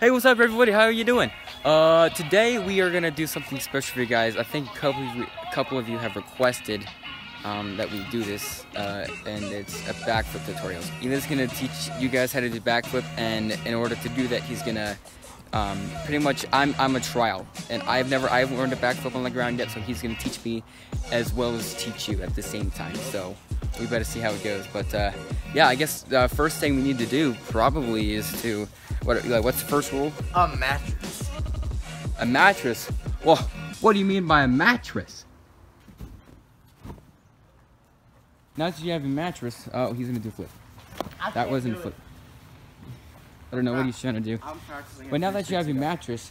Hey, what's up everybody, how are you doing? Today we are gonna do something special for you guys. I think a couple of you have requested that we do this, and it's a backflip tutorial. Eli's gonna teach you guys how to do backflip, and in order to do that he's gonna pretty much, I'm a trial, and I haven't learned a backflip on the ground yet, so he's gonna teach me as well as teach you at the same time, so we better see how it goes. But yeah, I guess the first thing we need to do probably is to, what's the first rule? A mattress. A mattress? Well, what do you mean by a mattress? Not that you have a mattress. Oh, he's gonna do flip. That wasn't flip. I don't know what he's trying to do. But now that you have your mattress,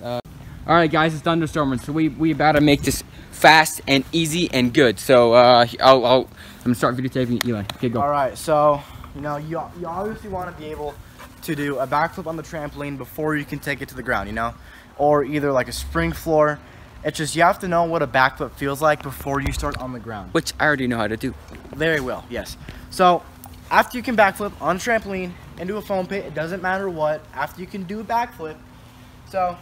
alright guys, it's thunderstorming, so we about to make this fast and easy and good. So I'm gonna start videotaping Eli. Okay, go. Alright, so you obviously want to be able to do a backflip on the trampoline before you can take it to the ground, or either like a spring floor. It's just you have to know what a backflip feels like before you start on the ground. Which I already know how to do. Very well, yes. So after you can backflip on a trampoline and do a foam pit, it doesn't matter what, after you can do a backflip. So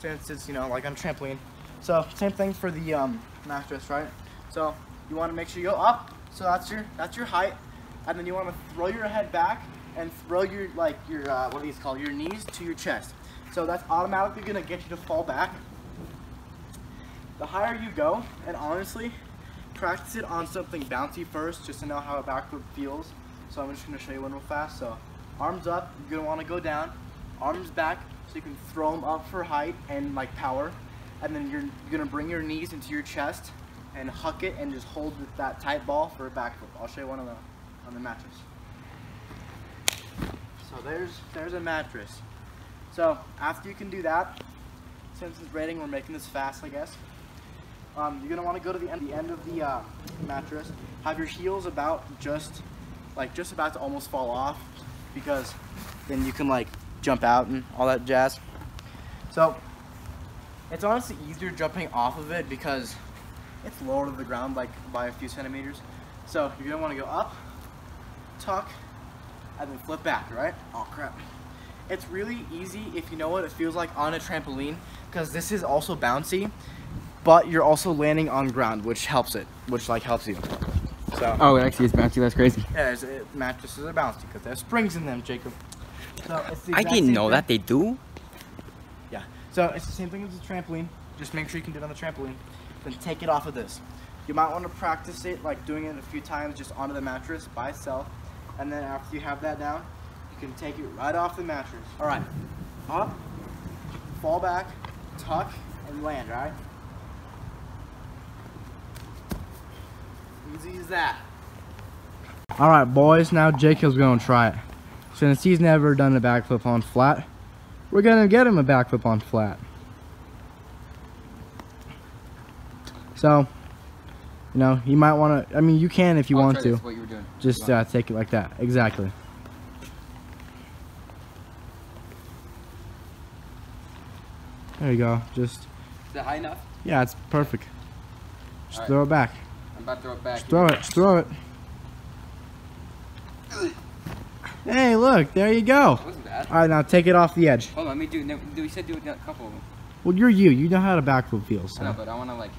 since it's, like on a trampoline. So same thing for the mattress, right? So you want to make sure you go up, so that's your height, and then you want to throw your head back and throw your what are these called, your knees to your chest. So that's automatically gonna get you to fall back. The higher you go, and honestly, practice it on something bouncy first, just to know how a backflip feels. So I'm just gonna show you one real fast. So arms up, you're gonna want to go down, arms back, so you can throw them up for height and like power, and then you're gonna bring your knees into your chest and huck it and just hold with that tight ball for a backflip. I'll show you one on the mattress. So there's a mattress. So after you can do that, since it's raining, we're making this fast, I guess. You're gonna want to go to the end of the mattress. Have your heels about just about to almost fall off, because then you can jump out and all that jazz. So it's honestly easier jumping off of it because it's lower to the ground by a few centimeters. So you're gonna want to go up, tuck, and then flip back, right? Oh crap. It's really easy if you know what it feels like on a trampoline, because this is also bouncy, but you're also landing on ground, which helps it, helps you. So. Oh, it actually is bouncy, that's crazy. Yeah, mattresses are bouncy, because there's springs in them, Jacob. So it's the exact I didn't know that, they do? Yeah, so it's the same thing as the trampoline, just make sure you can do it on the trampoline, then take it off of this. You might want to practice it, doing it a few times just onto the mattress by itself, and then after you have that down, you can take it right off the mattress. All right, up, fall back, tuck, and land, all right? Easy as that. All right, boys, now Jacob's gonna try it. Since he's never done a backflip on flat, we're gonna get him a backflip on flat. So, you might want to, you can if you want to. What you were doing. Just take it like that. Exactly. There you go. Just. Is that high enough? Yeah, it's perfect. Just right. Throw it back. I'm about to throw it back. Just throw it. Just throw it. Hey, look. There you go. That wasn't bad. All right, now take it off the edge. Hold on, let me do. You said do a couple of them. Well, you're you. You know how to backflip feels. So. I know, but I want to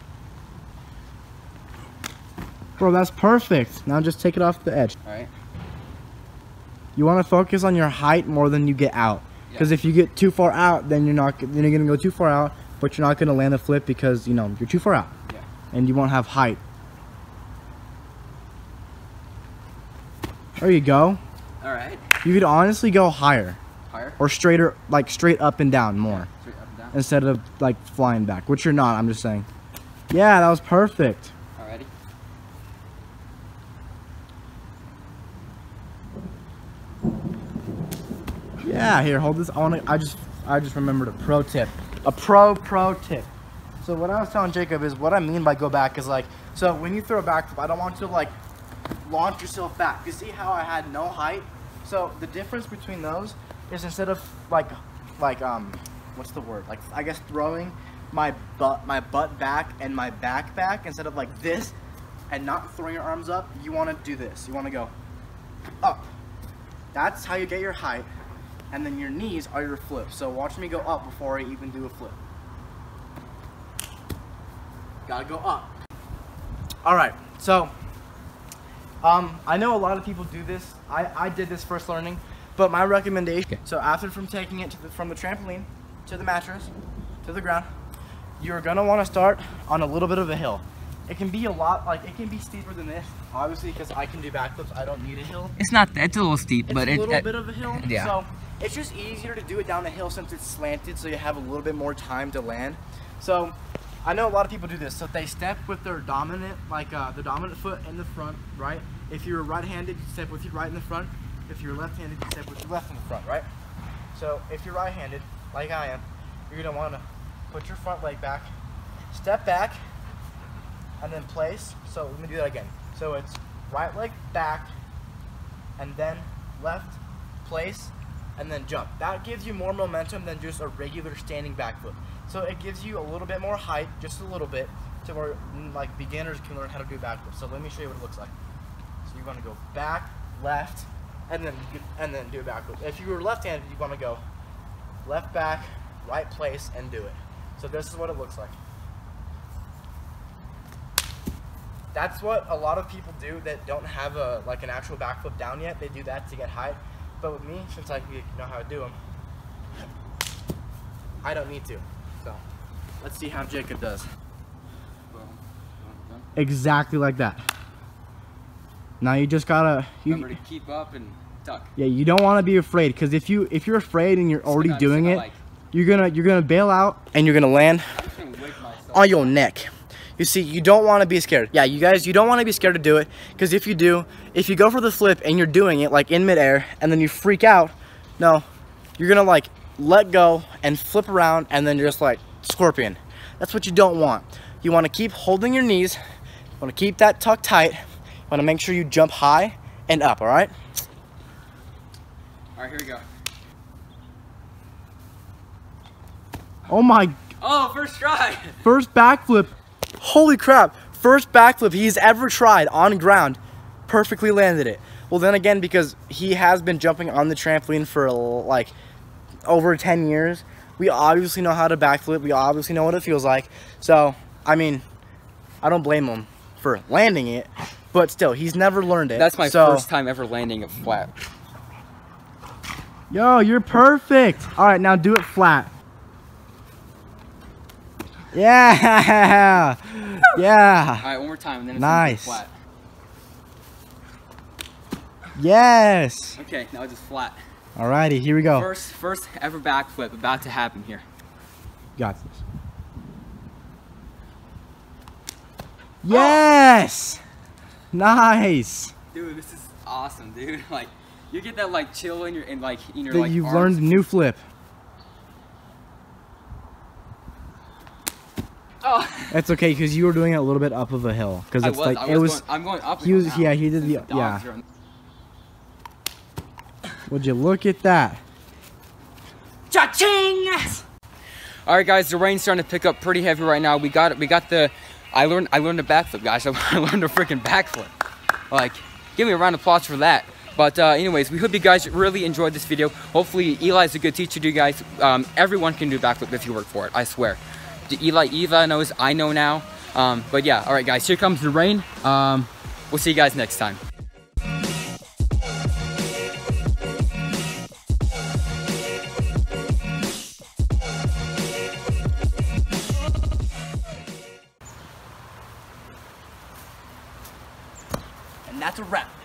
Bro, that's perfect. Now just take it off the edge. All right. You want to focus on your height more than you get out, because if you get too far out, then you're gonna go too far out, but you're not gonna land a flip because you're too far out. Yeah. And you won't have height. There you go. All right. You could honestly go higher. Higher. Or straighter, straight up and down more. Yeah, straight up and down. Instead of flying back, which you're not. I'm just saying. Yeah, that was perfect. Yeah, here, hold this. I just remembered a pro tip. A pro tip. So what I was telling Jacob is what I mean by go back is so when you throw a backflip, I don't want you to launch yourself back. You see how I had no height? So the difference between those is instead of what's the word? I guess throwing my butt back and my back instead of this and not throwing your arms up, you want to do this. You want to go up. That's how you get your height. and then your knees are your flips. So watch me go up before I even do a flip. Gotta go up. All right, so I know a lot of people do this. I did this first learning, but my recommendation, okay. So after from taking it to the, from the trampoline to the mattress to the ground, you're gonna wanna start on a little bit of a hill. It can be a lot, like it can be steeper than this, obviously, because I can do backflips. I don't need a hill. It's not, it's a little steep, but it's a little bit of a hill. Yeah. So it's just easier to do it down a hill since it's slanted, so you have a little bit more time to land. So I know a lot of people do this. So they step with their dominant, like the dominant foot in the front, right? If you're right-handed, you step with your right in the front. If you're left-handed, you step with your left in the front, right? So if you're right-handed, like I am, you're gonna wanna put your front leg back, step back, and then place. So let me do that again. So it's right leg back, and then left, place, and then jump. That gives you more momentum than just a regular standing back flip. So it gives you a little bit more height, just a little bit, to where like beginners can learn how to do back flips. So let me show you what it looks like. So you're gonna go back, left, and then do a back flip. If you were left-handed, you wanna go left back, right place, and do it. So this is what it looks like. That's what a lot of people do that don't have a like an actual backflip down yet. They do that to get height. But with me, since I know how to do them, I don't need to. So let's see how Jacob does. Exactly like that. Now you just gotta remember to keep up and tuck. Yeah, you don't want to be afraid, because if you're afraid and you're already doing it, you're gonna bail out and you're gonna land on your neck. You see, you don't want to be scared. Yeah, you guys, you don't want to be scared to do it, because if you do, if you go for the flip and you're doing it like in midair and then you freak out, no, you're going to like let go and flip around and then you're just like scorpion. That's what you don't want. You want to keep holding your knees, you want to keep that tucked tight, you want to make sure you jump high and up, all right? All right, here we go. Oh my. Oh, first try. First backflip. Holy crap, first backflip he's ever tried on ground, perfectly landed it. Well, then again, because he has been jumping on the trampoline for like over 10 years, we obviously know how to backflip, we obviously know what it feels like. So, I mean, I don't blame him for landing it, but still, he's never learned it. That's my first time ever landing it flat. Yo, you're perfect. All right, now do it flat. Yeah! Yeah! Alright, one more time and then it's nice. Gonna be flat. Yes! Okay, now it's just flat. Alrighty, here we go. First ever backflip about to happen here. Got this. Yes! Oh. Nice! Dude, this is awesome, dude. Like, you get that like chill in your like you've learned a new flip. Oh. That's okay, because you were doing it a little bit up of a hill. Because it's like it was. I'm going up. Yeah, he did the. Yeah. Would you look at that? Cha-ching! Yes. All right, guys, the rain's starting to pick up pretty heavy right now. We got the. I learned a backflip, guys. I learned a freaking backflip. Like, give me a round of applause for that. But anyways, we hope you guys really enjoyed this video. Hopefully, Eli's a good teacher to you guys. Everyone can do backflip if you work for it. I swear. Eli knows, I know now. But yeah, all right guys, here comes the rain. We'll see you guys next time. And that's a wrap.